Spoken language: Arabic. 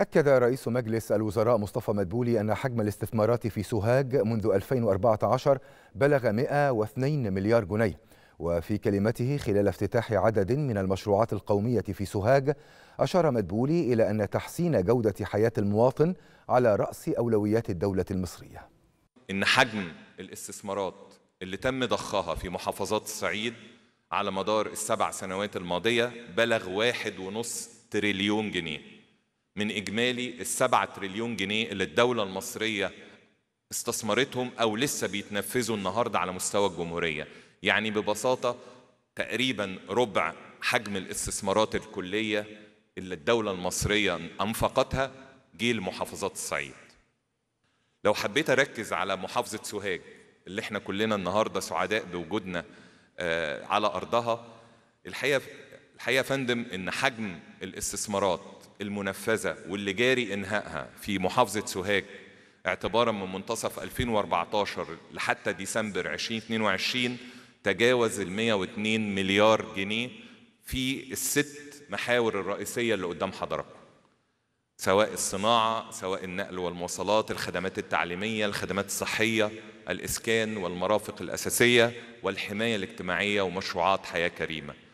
أكد رئيس مجلس الوزراء مصطفى مدبولي أن حجم الاستثمارات في سوهاج منذ 2014 بلغ 102 مليار جنيه. وفي كلمته خلال افتتاح عدد من المشروعات القومية في سوهاج، أشار مدبولي إلى أن تحسين جودة حياة المواطن على رأس أولويات الدولة المصرية. إن حجم الاستثمارات اللي تم ضخها في محافظات الصعيد على مدار السبع سنوات الماضية بلغ 1.5 تريليون جنيه من إجمالي ال7 تريليون جنيه اللي الدولة المصرية استثمرتهم أو لسه بيتنفذوا النهاردة على مستوى الجمهورية. يعني ببساطة تقريباً ربع حجم الاستثمارات الكلية اللي الدولة المصرية أنفقتها جه لمحافظات الصعيد. لو حبيت أركز على محافظة سوهاج اللي احنا كلنا النهاردة سعداء بوجودنا على أرضها، الحقيقة يا فندم إن حجم الاستثمارات المنفذة واللي جاري إنهائها في محافظة سوهاج اعتباراً من منتصف 2014 لحتى ديسمبر 2022 تجاوز 102 مليار جنيه في ال6 محاور الرئيسية اللي قدام حضراتكم، سواء الصناعة، سواء النقل والمواصلات، الخدمات التعليمية، الخدمات الصحية، الإسكان والمرافق الأساسية والحماية الاجتماعية ومشروعات حياة كريمة.